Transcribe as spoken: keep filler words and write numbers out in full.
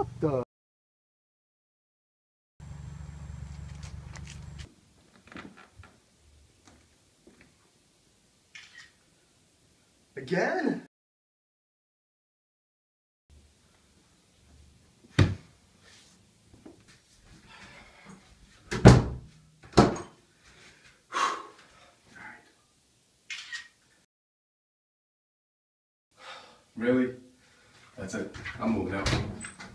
What the? Again? Really? That's it. I'm moving out.